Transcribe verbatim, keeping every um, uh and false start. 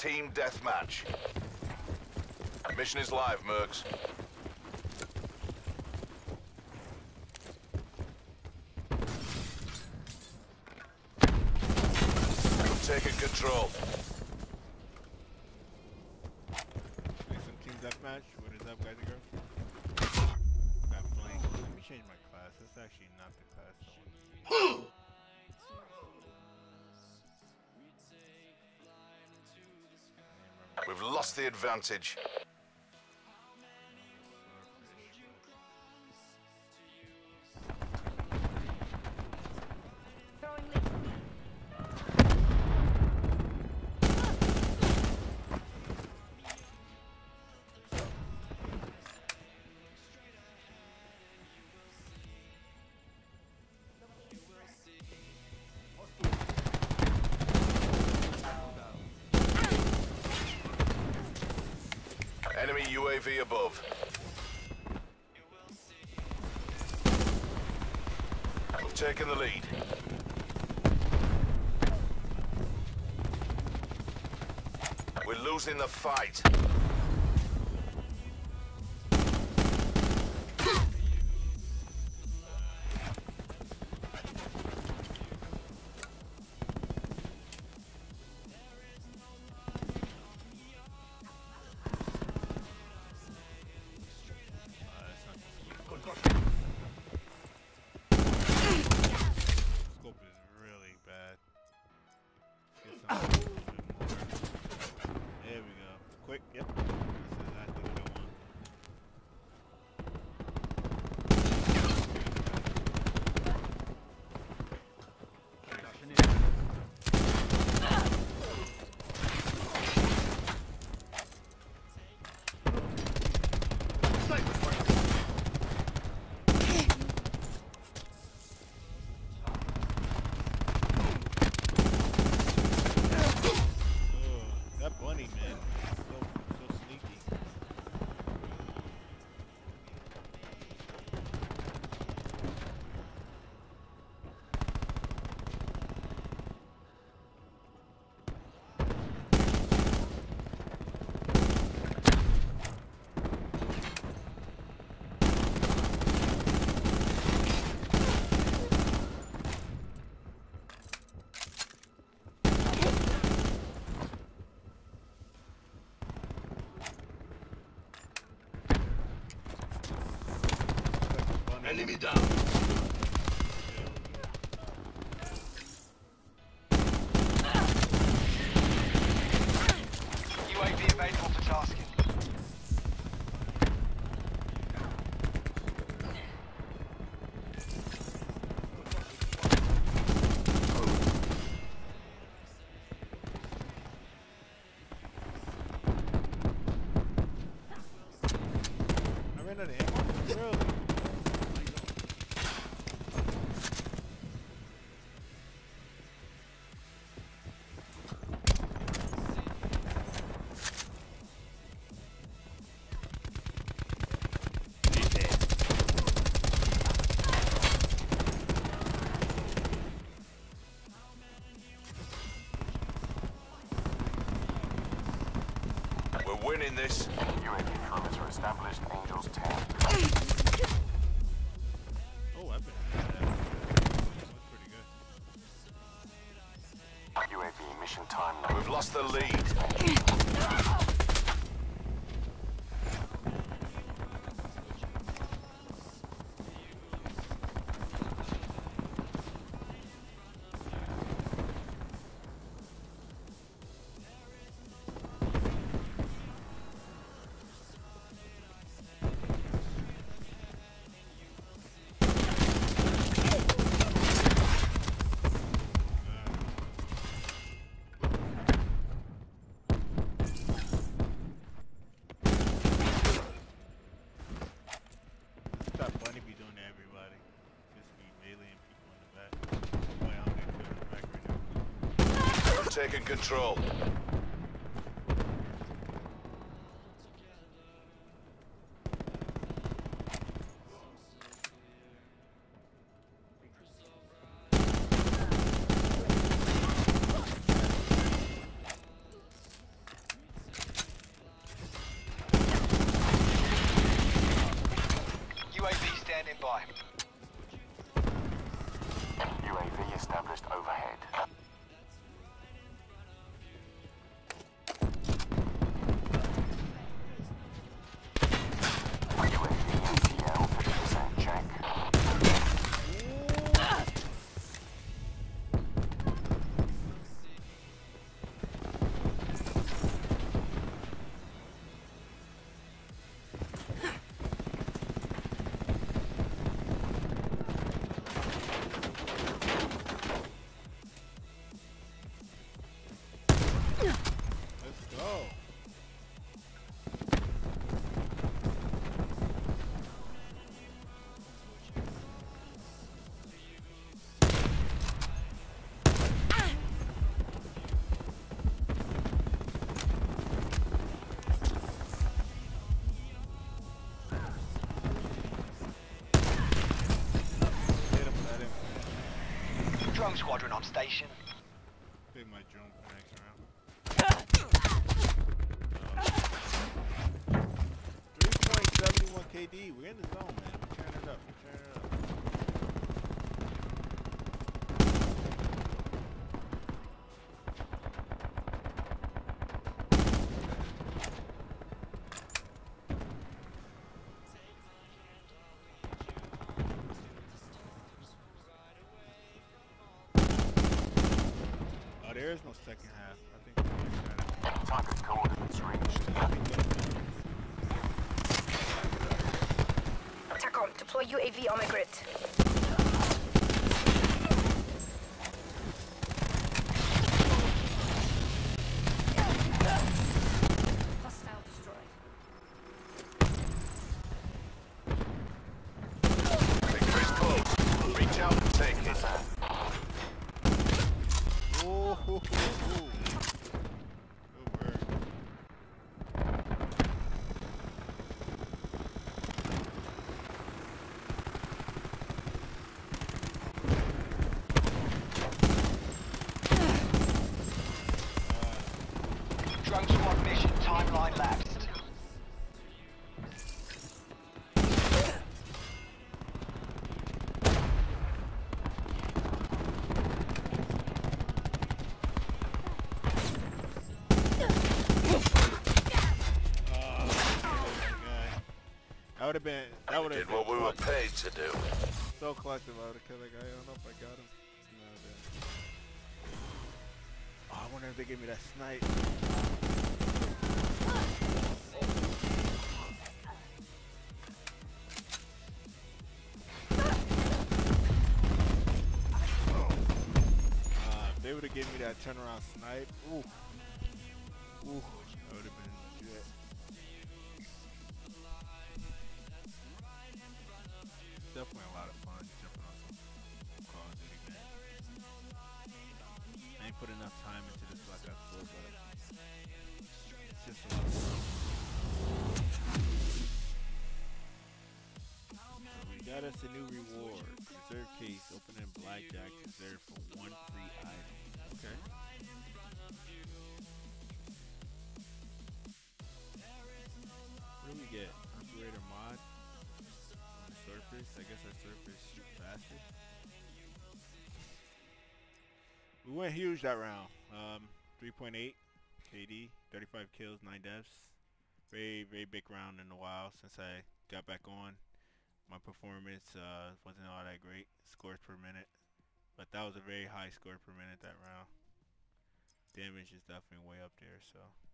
team deathmatch. Mission is live, Mercs. We've taken control. Make some team deathmatch. What is up, guys and girls? Got flanked. Let me change my class. That's actually not the class I want to be. We've lost the advantage. Enemy U A V above. We've taken the lead. We're losing the fight. Enemy down. U A V available for tasking. I ran out of ammo? Really? Winning this. U A V perimeter established, Angels ten. Oh, I've been that. That's pretty good. U A V mission time. We've lost the lead. Taking control. by. U A V established overhead. Drone squadron on station. They might jump next round. three point seven one K D. We're in the zone, man. We're turning it up. We're turning it up. There is no second half. I think we're target coordinates reached. TACOM, deploy U A V on the grid. Drone squad mission timeline lapsed. I would have been. That would have been what we were paid to do. So collective, I would have killed that guy. I don't know if I got him. No, I, oh, I wonder if they gave me that snipe. To give me that turnaround snipe. Ooh. Ooh. That would have been shit. Definitely a lot of fun jumping on some Call of Duty games. I ain't put enough time into this like I could, but it's just a lot of fun. So we got us a new reward. Reserve case, open in blackjack, reserved for one free item. Okay. What do we get? Operator mod. On the surface. I guess our surface shoot faster. We went huge that round. Um, three point eight K D, thirty-five kills, nine deaths. Very, very big round in a while since I got back on. My performance uh, wasn't all that great. Scores per minute. But that was a very high score per minute that round. Damage is definitely way up there, so.